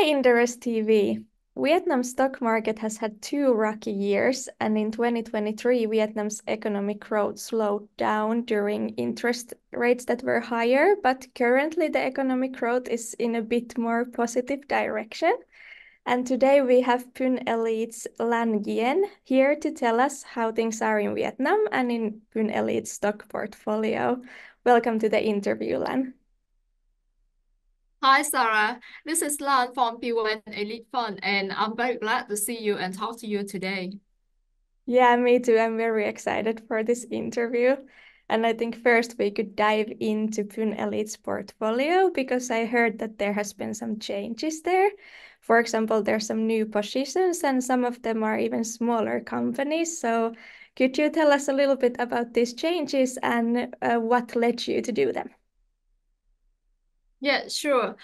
Hi Inderes TV. Vietnam stock market has had two rocky years, and in 2023 Vietnam's economic growth slowed down during interest rates that were higher, but currently the economic growth is in a bit more positive direction. And today we have PYN Elite's Lan Nguyen here to tell us how things are in Vietnam and in PYN Elite's stock portfolio. Welcome to the interview, Lan. Hi, Sarah. This is Lan from PYN Elite Fund, and I'm very glad to see you and talk to you today. Yeah, me too. I'm very excited for this interview. And I think first we could dive into PYN Elite's portfolio, because I heard that there has been some changes there. For example, there's some new positions and some of them are even smaller companies. So could you tell us a little bit about these changes and what led you to do them? Yeah, sure.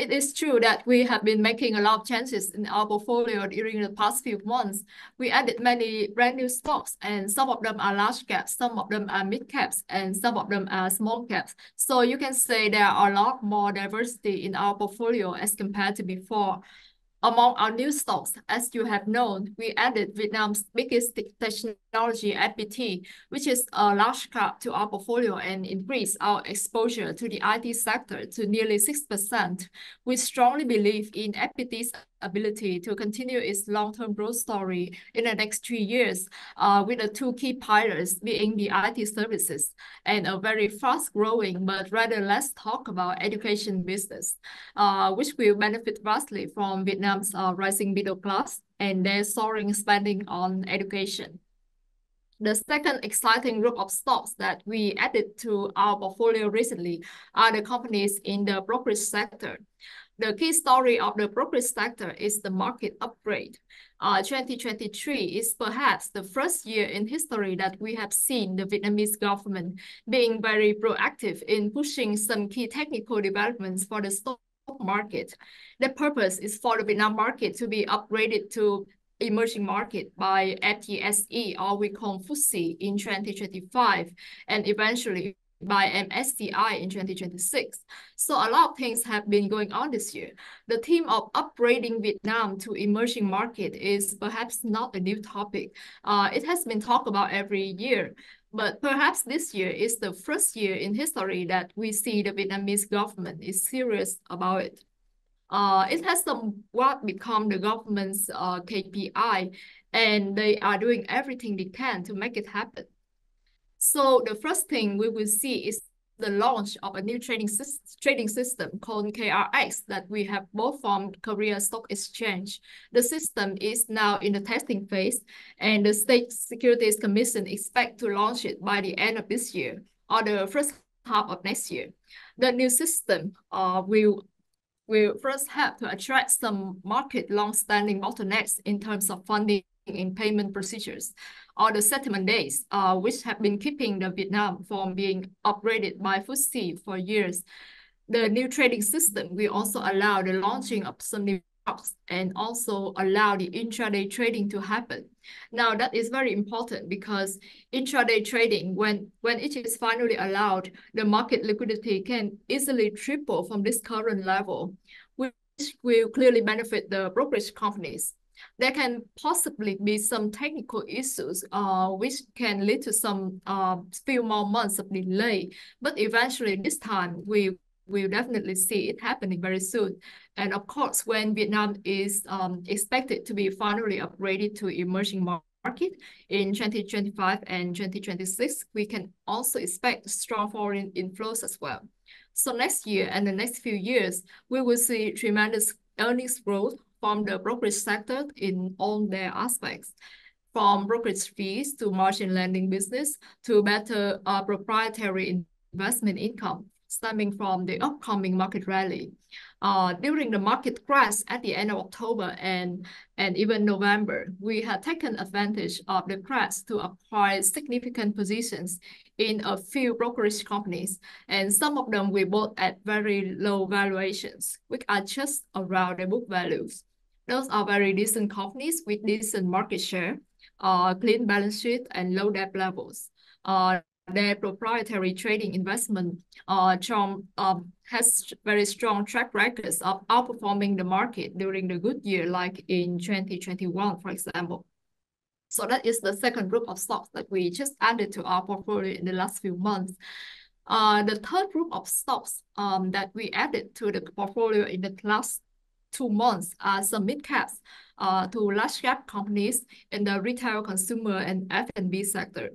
It is true that we have been making a lot of changes in our portfolio during the past few months. We added many brand new stocks, and some of them are large caps, some of them are mid caps, and some of them are small caps. So you can say there are a lot more diversity in our portfolio as compared to before. Among our new stocks, as you have known, we added Vietnam's biggest technology, FPT, which is a large cap, to our portfolio and increased our exposure to the IT sector to nearly 6%. We strongly believe in FPT's ability to continue its long-term growth story in the next 3 years, with the two key pillars being the IT services and a very fast-growing but rather less talked about education business, which will benefit vastly from Vietnam rising middle class and their soaring spending on education. The second exciting group of stocks that we added to our portfolio recently are the companies in the brokerage sector. The key story of the brokerage sector is the market upgrade. 2023 is perhaps the first year in history that we have seen the Vietnamese government being very proactive in pushing some key technical developments for the stock market. The purpose is for the Vietnam market to be upgraded to emerging market by FTSE, or we call FTSE, in 2025, and eventually by MSCI in 2026. So a lot of things have been going on this year. The theme of upgrading Vietnam to emerging market is perhaps not a new topic. It has been talked about every year. But perhaps this year is the first year in history that we see the Vietnamese government is serious about it. It has somewhat become the government's KPI, and they are doing everything they can to make it happen. So the first thing we will see is the launch of a new trading system called KRX that we have bought from Korea Stock Exchange. The system is now in the testing phase, and the State Securities Commission expects to launch it by the end of this year or the first half of next year. The new system will first have to attract some market long-standing bottlenecks in terms of funding in payment procedures, or the settlement days, which have been keeping the Vietnam from being upgraded by FTSE for years. The new trading system will also allow the launching of some new apps and also allow the intraday trading to happen. Now that is very important, because intraday trading, when it is finally allowed, the market liquidity can easily triple from this current level, which will clearly benefit the brokerage companies. There can possibly be some technical issues which can lead to some few more months of delay, but eventually this time we will definitely see it happening very soon. And of course, when Vietnam is expected to be finally upgraded to emerging market in 2025 and 2026, we can also expect strong foreign inflows as well. So next year and the next few years, we will see tremendous earnings growth from the brokerage sector in all their aspects, from brokerage fees to margin lending business to better proprietary investment income stemming from the upcoming market rally. During the market crash at the end of October and even November, we had taken advantage of the crash to acquire significant positions in a few brokerage companies, and some of them we bought at very low valuations, which are just around the book values. Those are very decent companies with decent market share, clean balance sheet, and low debt levels. their proprietary trading investment has very strong track records of outperforming the market during the good year, like in 2021, for example. So that is the second group of stocks that we just added to our portfolio in the last few months. The third group of stocks that we added to the portfolio in the last 2 months are some mid-caps to large-cap companies in the retail, consumer, and F&B sector.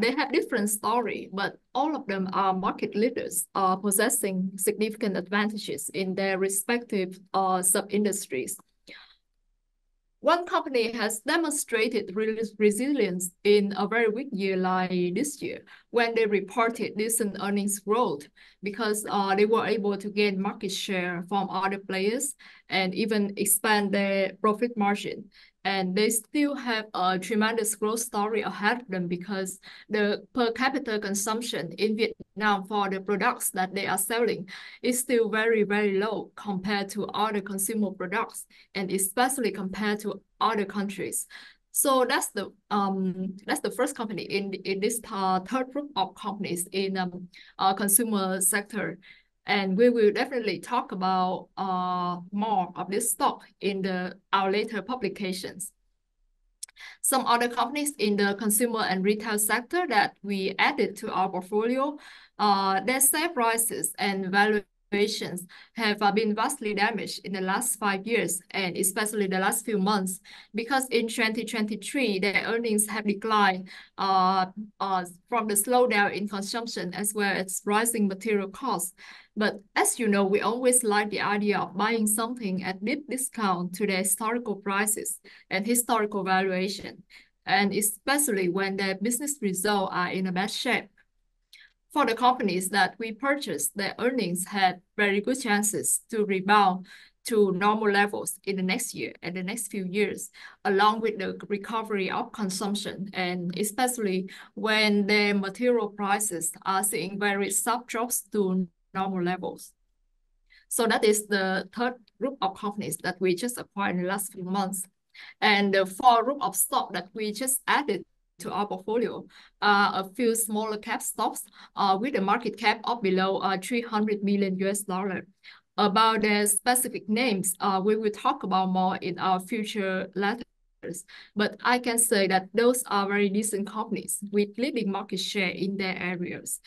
They have different story, but all of them are market leaders possessing significant advantages in their respective sub-industries. One company has demonstrated resilience in a very weak year like this year, when they reported decent earnings growth, because they were able to gain market share from other players and even expand their profit margin. And they still have a tremendous growth story ahead of them, because the per capita consumption in Vietnam for the products that they are selling is still very, very low compared to other consumer products, and especially compared to other countries. So that's the first company in this third group of companies in consumer sector. And we will definitely talk about more of this stock in our later publications. Some other companies in the consumer and retail sector that we added to our portfolio, their share prices and valuations have been vastly damaged in the last 5 years, and especially the last few months, because in 2023, their earnings have declined from the slowdown in consumption as well as rising material costs. But as you know, we always like the idea of buying something at deep discount to their historical prices and historical valuation, and especially when their business results are in a bad shape. For the companies that we purchased, their earnings had very good chances to rebound to normal levels in the next year and the next few years, along with the recovery of consumption, and especially when their material prices are seeing very sharp drops to normal levels. So that is the third group of companies that we just acquired in the last few months. And the fourth group of stock that we just added to our portfolio are a few smaller cap stocks with a market cap of below $300 million US. About their specific names, we will talk about more in our future letters, but I can say that those are very decent companies with leading market share in their areas.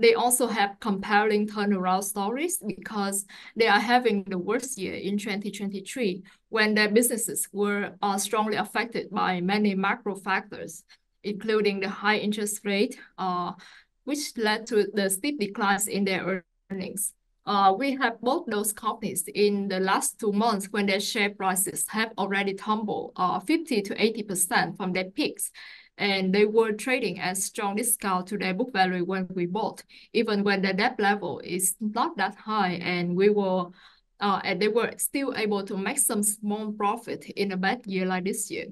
They also have compelling turnaround stories, because they are having the worst year in 2023, when their businesses were strongly affected by many macro factors, including the high interest rate, which led to the steep declines in their earnings. We have both those companies in the last 2 months, when their share prices have already tumbled 50 to 80% from their peaks, and they were trading at strong discount to their book value when we bought, even when the debt level is not that high, and we were and they were still able to make some small profit in a bad year like this year.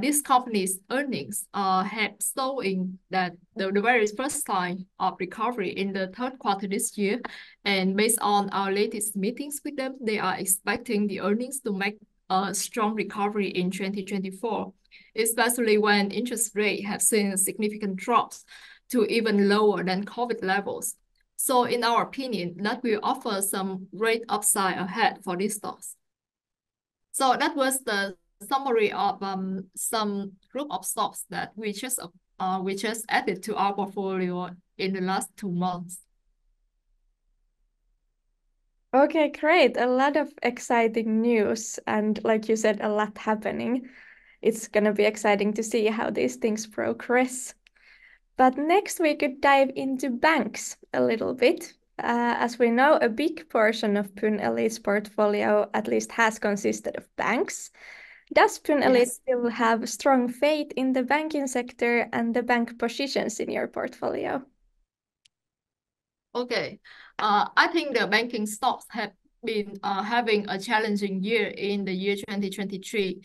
These companies' earnings have showing that the very first sign of recovery in the third quarter this year, and based on our latest meetings with them, they are expecting the earnings to make a strong recovery in 2024, especially when interest rates have seen significant drops to even lower than COVID levels. So in our opinion, that will offer some great upside ahead for these stocks. So that was the summary of some group of stocks that we just added to our portfolio in the last 2 months. Okay, great. A lot of exciting news, and like you said, a lot happening. It's going to be exciting to see how these things progress. But next we could dive into banks a little bit. As we know, a big portion of PYN Elite's portfolio at least has consisted of banks. Does PYN Elite still have strong faith in the banking sector and the bank positions in your portfolio? Okay, I think the banking stocks have been having a challenging year in the year 2023.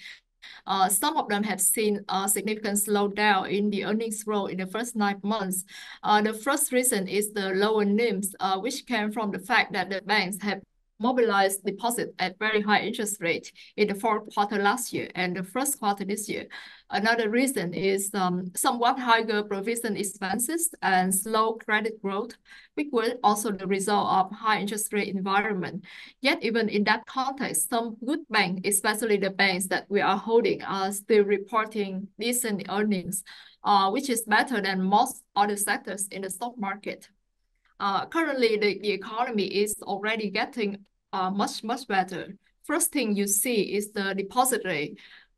Some of them have seen a significant slowdown in the earnings growth in the first 9 months. The first reason is the lower NIMs, which came from the fact that the banks have mobilized deposits at very high interest rate in the fourth quarter last year and the first quarter this year. Another reason is somewhat higher provision expenses and slow credit growth, which were also the result of high interest rate environment. Yet even in that context, some good banks, especially the banks that we are holding, are still reporting decent earnings, which is better than most other sectors in the stock market. Currently, the economy is already getting much better. First thing you see is the deposit rate,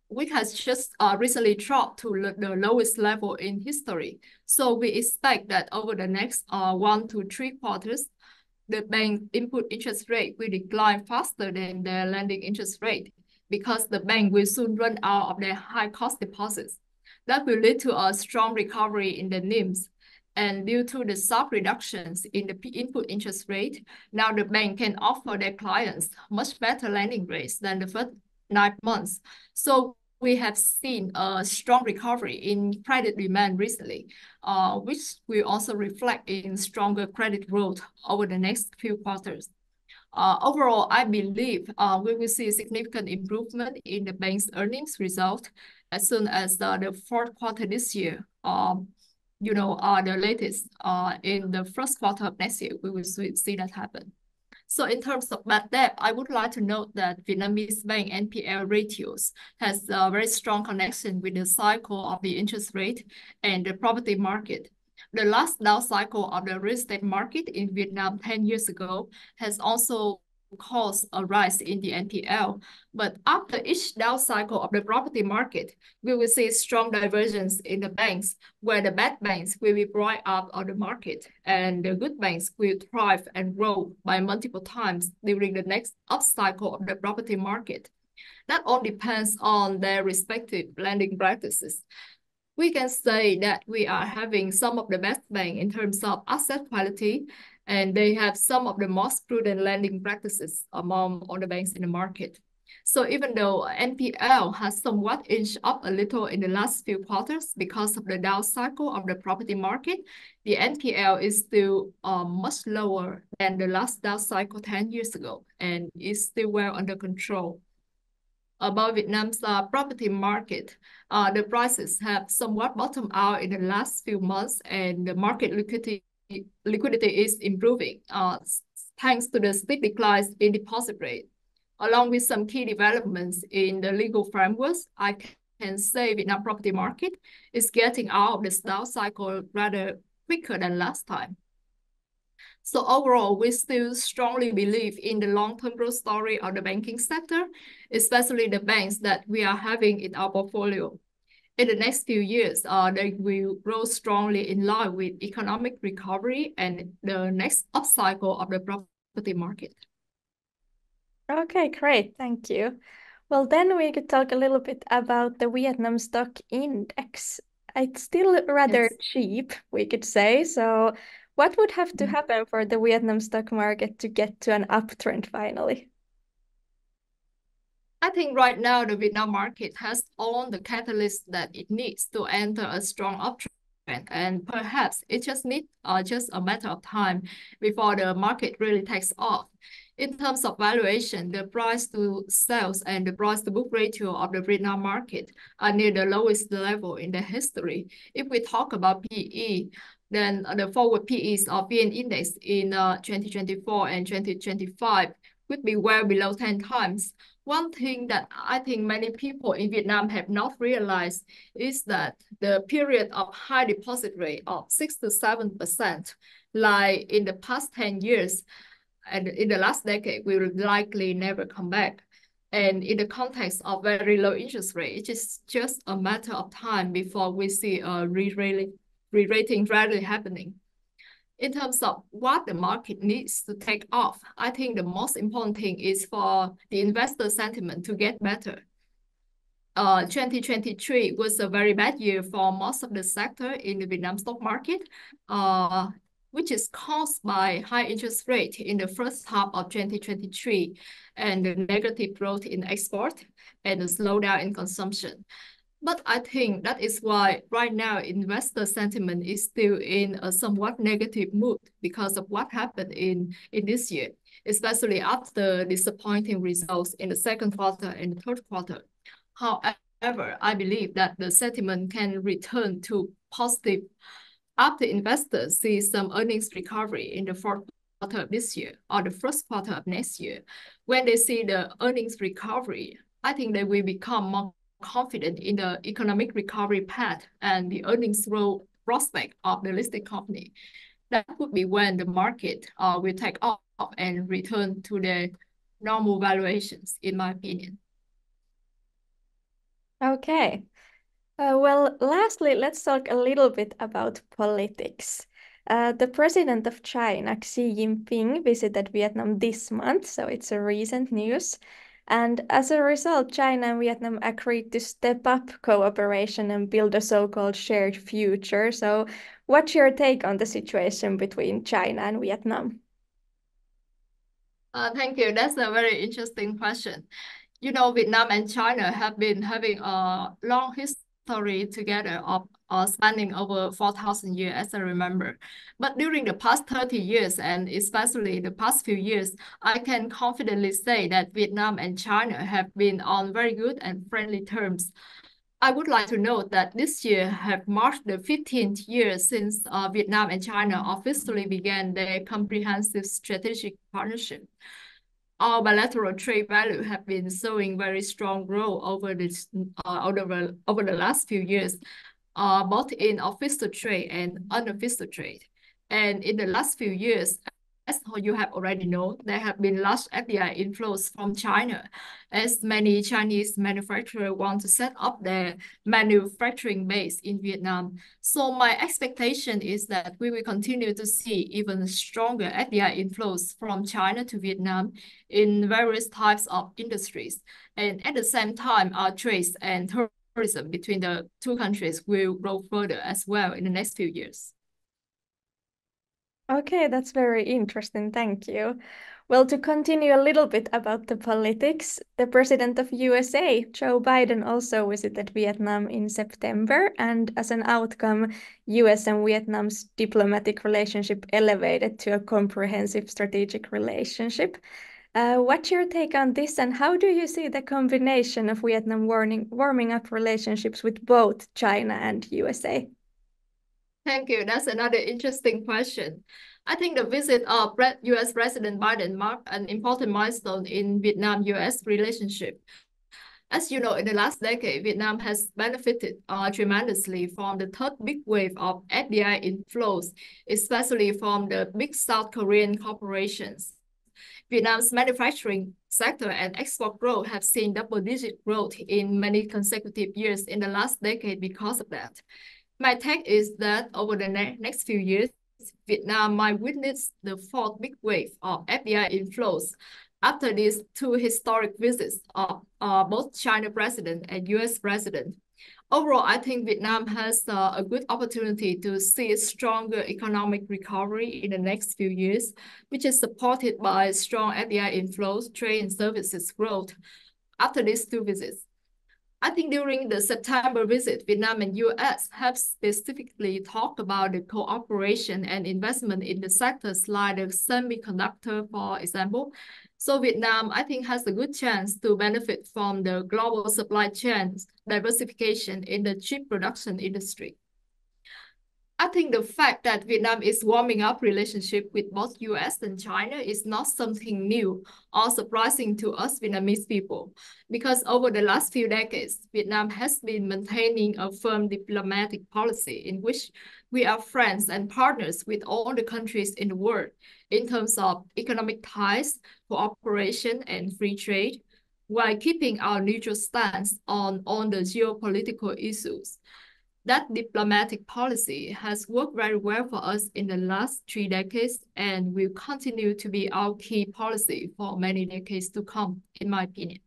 which has just recently dropped to the lowest level in history. So we expect that over the next 1 to 3 quarters, the bank input interest rate will decline faster than their lending interest rate because the bank will soon run out of their high-cost deposits. That will lead to a strong recovery in the NIMs. And due to the sharp reductions in the input interest rate, now the bank can offer their clients much better lending rates than the first 9 months. So we have seen a strong recovery in credit demand recently, which will also reflect in stronger credit growth over the next few quarters. Overall, I believe we will see significant improvement in the bank's earnings result as soon as the fourth quarter this year. The latest in the first quarter of next year, we will see that happen. So in terms of bad debt, I would like to note that Vietnamese bank NPL ratios has a very strong connection with the cycle of the interest rate and the property market. The last down cycle of the real estate market in Vietnam 10 years ago has also caused a rise in the NPL. But after each down cycle of the property market, we will see strong divergence in the banks, where the bad banks will be brought up on the market and the good banks will thrive and grow by multiple times during the next up cycle of the property market. That all depends on their respective lending practices. We can say that we are having some of the best banks in terms of asset quality, and they have some of the most prudent lending practices among all the banks in the market. So even though NPL has somewhat inched up a little in the last few quarters because of the down cycle of the property market, the NPL is still much lower than the last down cycle 10 years ago, and is still well under control. About Vietnam's property market, the prices have somewhat bottomed out in the last few months, and the market liquidity is improving thanks to the steep declines in deposit rate. Along with some key developments in the legal frameworks, I can say Vietnam property market is getting out of the down cycle rather quicker than last time. So overall, we still strongly believe in the long-term growth story of the banking sector, especially the banks that we are having in our portfolio. In the next few years, they will grow strongly in line with economic recovery and the next upcycle of the property market. Okay, great. Thank you. Well, then we could talk a little bit about the Vietnam stock index. It's still rather cheap, we could say. So what would have to happen for the Vietnam stock market to get to an uptrend finally? I think right now the Vietnam market has all the catalyst that it needs to enter a strong uptrend, and perhaps it just needs just a matter of time before the market really takes off. In terms of valuation, the price to sales and the price to book ratio of the Vietnam market are near the lowest level in the history. If we talk about PE, then the forward PEs of VN index in 2024 and 2025 would be well below 10 times. One thing that I think many people in Vietnam have not realized is that the period of high deposit rate of 6 to 7%, like in the past 10 years, and in the last decade, will likely never come back. And in the context of very low interest rate, it is just a matter of time before we see a re-rating rally happening. In terms of what the market needs to take off, I think the most important thing is for the investor sentiment to get better. 2023 was a very bad year for most of the sector in the Vietnam stock market, which is caused by high interest rate in the first half of 2023 and the negative growth in export and the slowdown in consumption. But I think that is why right now investor sentiment is still in a somewhat negative mood because of what happened in this year, especially after disappointing results in the second quarter and the third quarter. However, I believe that the sentiment can return to positive after investors see some earnings recovery in the fourth quarter of this year or the first quarter of next year. When they see the earnings recovery, I think they will become more confident in the economic recovery path and the earnings growth prospect of the listed company. That would be when the market will take off and return to their normal valuations, in my opinion. Okay. Well, lastly, let's talk a little bit about politics. The president of China, Xi Jinping, visited Vietnam this month, so it's a recent news. And as a result, China and Vietnam agreed to step up cooperation and build a so-called shared future. So what's your take on the situation between China and Vietnam? Thank you. That's a very interesting question. You know, Vietnam and China have been having a long history together of spanning over 4,000 years, as I remember. But during the past 30 years, and especially the past few years, I can confidently say that Vietnam and China have been on very good and friendly terms. I would like to note that this year have marked the 15th year since Vietnam and China officially began their comprehensive strategic partnership. Our bilateral trade value have been showing very strong growth over the last few years, both in official trade and unofficial trade. And in the last few years, as you have already known, there have been large FDI inflows from China, as many Chinese manufacturers want to set up their manufacturing base in Vietnam. So my expectation is that we will continue to see even stronger FDI inflows from China to Vietnam in various types of industries. And at the same time, our trade and tourism between the two countries will grow further as well in the next few years. Okay, that's very interesting. Thank you. Well, to continue a little bit about the politics, the president of USA, Joe Biden, also visited Vietnam in September, and as an outcome, US and Vietnam's diplomatic relationship elevated to a comprehensive strategic relationship. What's your take on this, and how do you see the combination of Vietnam warming up relationships with both China and USA? Thank you. That's another interesting question. I think the visit of U.S. President Biden marked an important milestone in Vietnam-U.S. relationship. As you know, in the last decade, Vietnam has benefited tremendously from the third big wave of FDI inflows, especially from the big South Korean corporations. Vietnam's manufacturing sector and export growth have seen double-digit growth in many consecutive years in the last decade because of that. My take is that over the next few years, Vietnam might witness the fourth big wave of FDI inflows after these two historic visits of both China president and US president. Overall, I think Vietnam has a good opportunity to see a stronger economic recovery in the next few years, which is supported by strong FDI inflows, trade and services growth after these two visits. I think during the September visit, Vietnam and US have specifically talked about the cooperation and investment in the sectors like the semiconductor, for example. So Vietnam, I think, has a good chance to benefit from the global supply chain diversification in the chip production industry. I think the fact that Vietnam is warming up relationship with both US and China is not something new or surprising to us Vietnamese people, because over the last few decades, Vietnam has been maintaining a firm diplomatic policy in which we are friends and partners with all the countries in the world in terms of economic ties, cooperation, and free trade, while keeping our neutral stance on the geopolitical issues. That diplomatic policy has worked very well for us in the last 3 decades and will continue to be our key policy for many decades to come, in my opinion.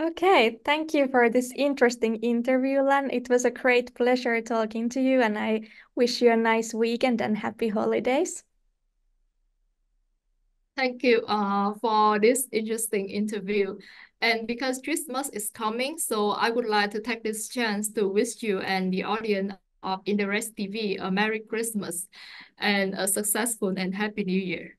Okay, thank you for this interesting interview, Lan. It was a great pleasure talking to you, and I wish you a nice weekend and happy holidays. Thank you for this interesting interview. And because Christmas is coming, so I would like to take this chance to wish you and the audience of Inderes TV a Merry Christmas and a successful and Happy New Year.